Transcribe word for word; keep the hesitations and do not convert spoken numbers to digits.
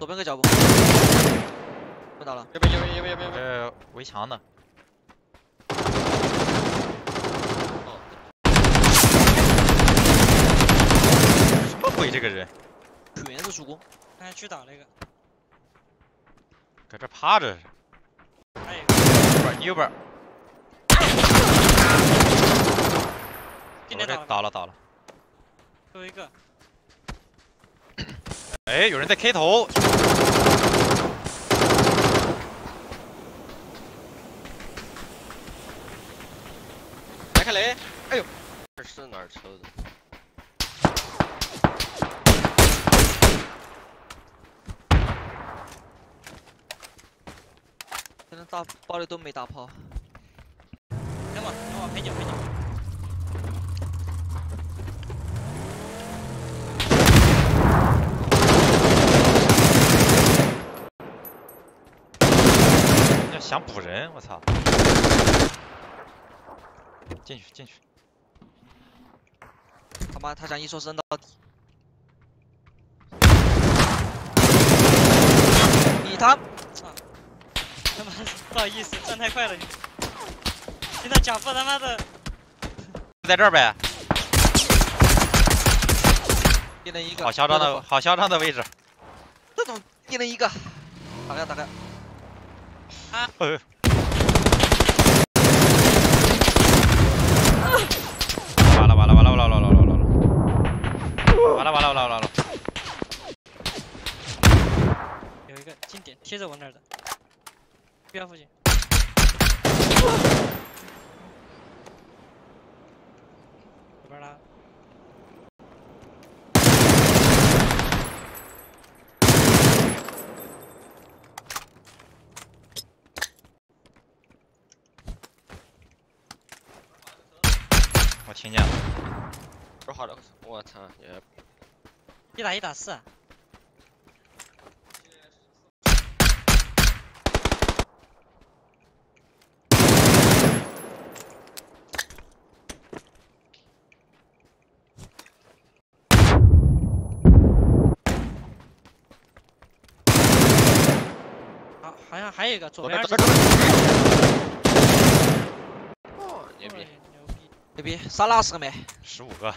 左边个脚步，碰到了。右边右边右边右边。呃，围墙的。哦、什么鬼？这个人。全是主攻。哎，去打那个。搁这趴着。哎。右边，你右边。 打了打了，最后一个。哎，有人在 K 头。打开雷！哎呦，这是哪儿抽的？现在大包里都没打炮。等我，等我陪酒陪酒。 想补人，我操！进去，进去！他妈，他想一梭扔到底。你他，操！他妈，不好意思，转太快了。听到脚步，他妈的，在这儿呗。一人一个。好嚣张的，好嚣张的位置。这种一人一个，打开，打开。 啊！哎、完了完了完了完了完了完了完了完了完了完了完了！有一个经典贴着我那儿的，不要附近。左边拉。 我听见了，说好了，我操！一打一打四、啊，好，好像还有一个左边。哦，牛逼！ 牛逼，杀了二十个没？十五个。